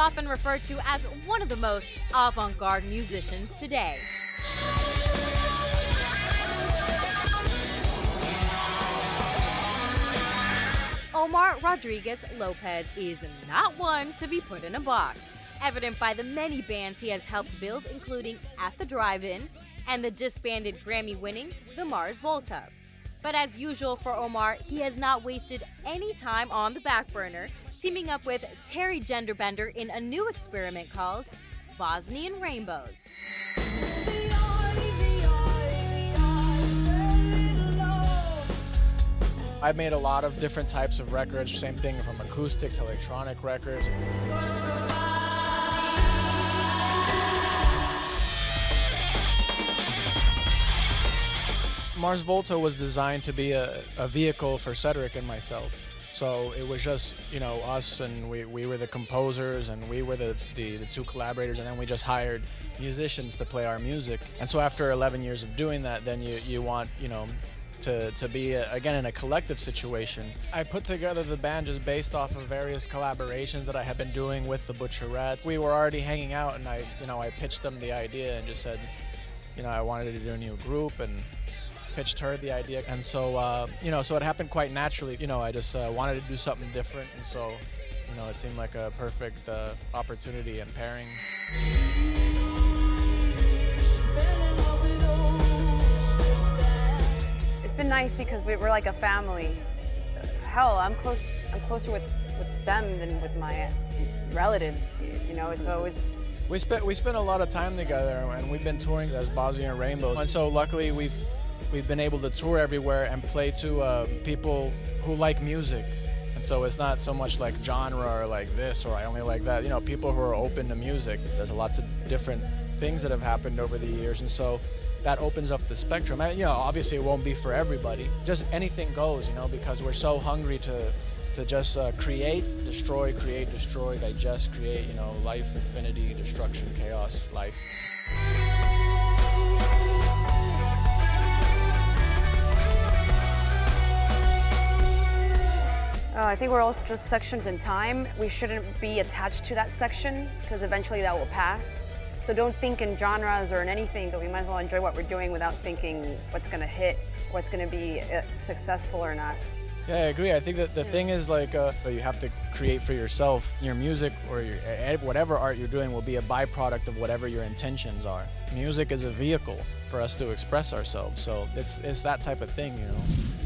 often referred to as one of the most avant-garde musicians today. Omar Rodriguez-Lopez is not one to be put in a box, evident by the many bands he has helped build, including At The Drive-In and the disbanded Grammy-winning The Mars Volta. But as usual for Omar, he has not wasted any time on the back burner, teaming up with Terry Genderbender in a new experiment called Bosnian Rainbows. I've made a lot of different types of records, same thing from acoustic to electronic records. Mars Volta was designed to be a vehicle for Cedric and myself. So it was just, you know, us, and we were the composers, and we were the two collaborators, and then we just hired musicians to play our music. And so after 11 years of doing that, then you want, you know, to be, again, in a collective situation. I put together the band just based off of various collaborations that I had been doing with the Butcherettes. We were already hanging out, and I pitched them the idea and just said, you know, I wanted to do a new group, and pitched her the idea, and so you know, so it happened quite naturally. You know, I just wanted to do something different, and so, you know, it seemed like a perfect opportunity and pairing. It's been nice because we're like a family. Hell, I'm closer with them than with my relatives. You know, so it's. We spent a lot of time together, and we've been touring as Bosnian Rainbows, and so luckily we've been able to tour everywhere and play to people who like music. And so it's not so much like genre or like this or I only like that, you know, people who are open to music. There's lots of different things that have happened over the years, and so that opens up the spectrum. And, you know, obviously it won't be for everybody. Just anything goes, you know, because we're so hungry to just create, destroy, digest, create, you know, life, infinity, destruction, chaos, life. I think we're all just sections in time. We shouldn't be attached to that section because eventually that will pass. So don't think in genres or in anything, but we might as well enjoy what we're doing without thinking what's going to hit, what's going to be successful or not. Yeah, I agree. I think that the thing is, like, you have to create for yourself. Your music or your, whatever art you're doing will be a byproduct of whatever your intentions are. Music is a vehicle for us to express ourselves, so it's that type of thing, you know.